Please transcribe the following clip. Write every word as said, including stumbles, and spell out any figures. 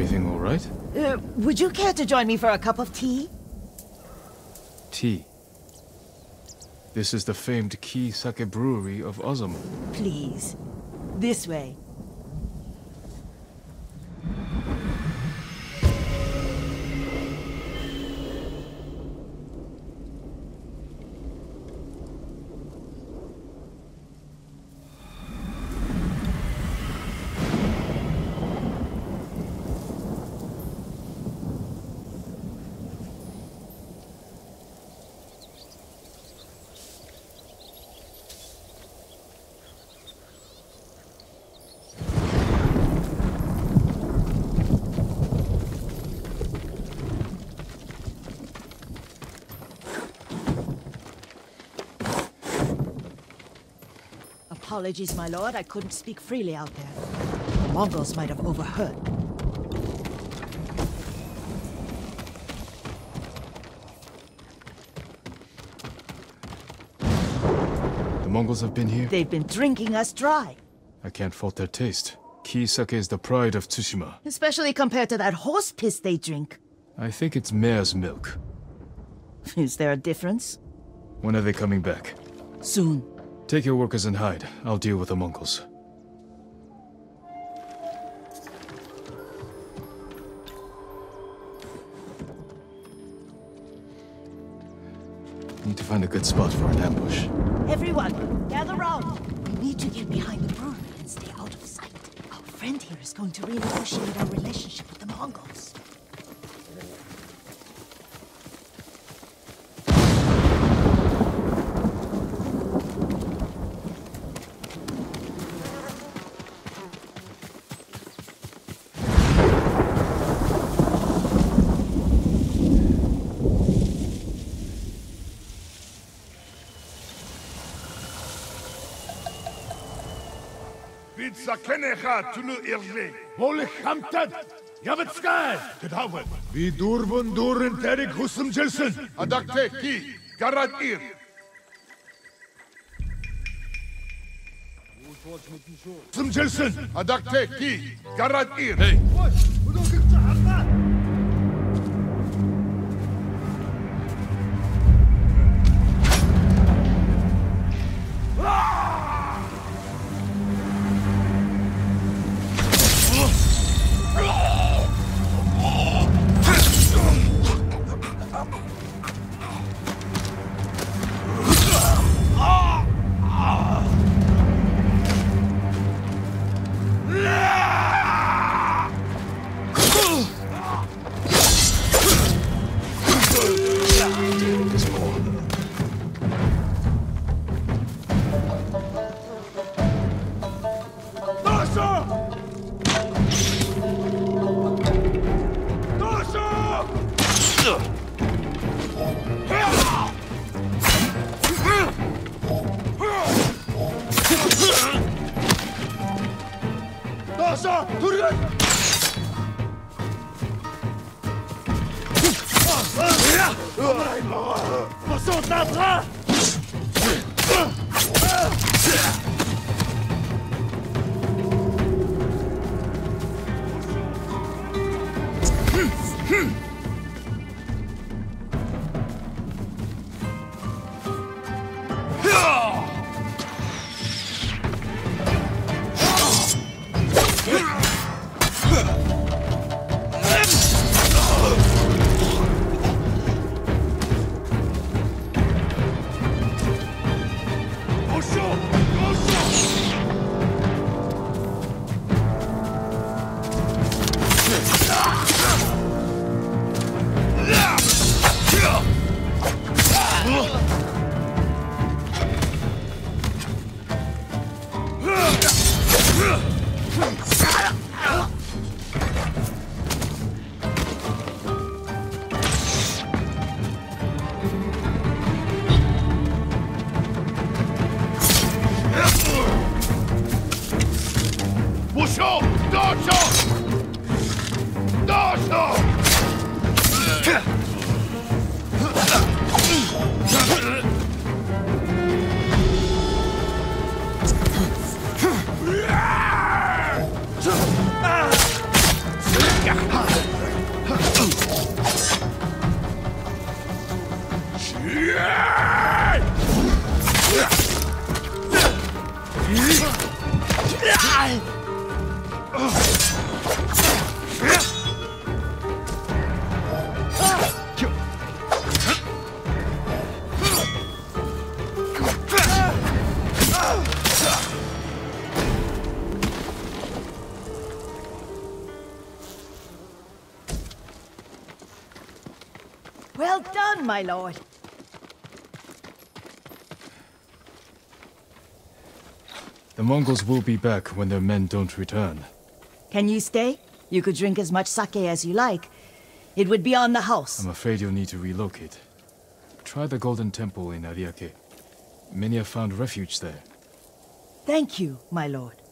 Everything all right? Uh, would you care to join me for a cup of tea? Tea? This is the famed Key Sake Brewery of Ozum. Please. This way. Apologies, my lord. I couldn't speak freely out there. The Mongols might have overheard. The Mongols have been here? They've been drinking us dry. I can't fault their taste. Key sake is the pride of Tsushima. Especially compared to that horse piss they drink. I think it's mare's milk. Is there a difference? When are they coming back? Soon. Take your workers and hide. I'll deal with the Mongols. Need to find a good spot for an ambush. Everyone, gather round! We need to get behind the brewery and stay out of sight. Our friend here is going to renegotiate our relationship with the Mongols. Zakenecha tulu irle, bolich hamtad, yavetskay, kedawet. Vi durvun durin terik husum jelsen. Adakte ki garad ir. Husum jelsen. Adakte ki garad ir. Hey. Well done, my lord. The Mongols will be back when their men don't return. Can you stay? You could drink as much sake as you like. It would be on the house. I'm afraid you'll need to relocate. Try the Golden Temple in Ariake. Many have found refuge there. Thank you, my lord.